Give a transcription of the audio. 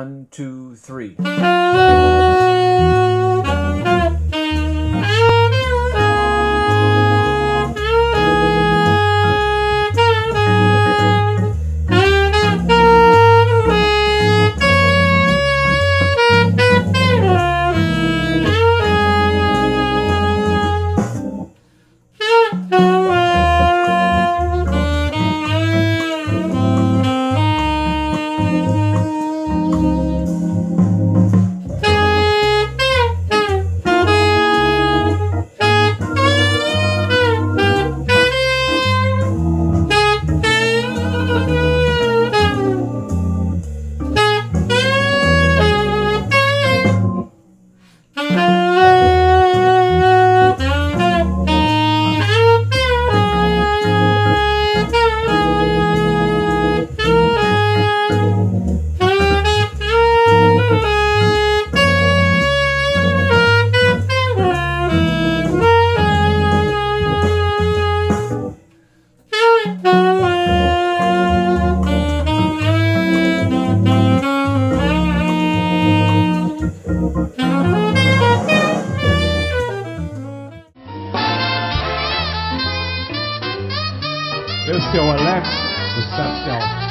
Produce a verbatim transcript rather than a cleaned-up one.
One, two, three. Esse é o Alex Freitas.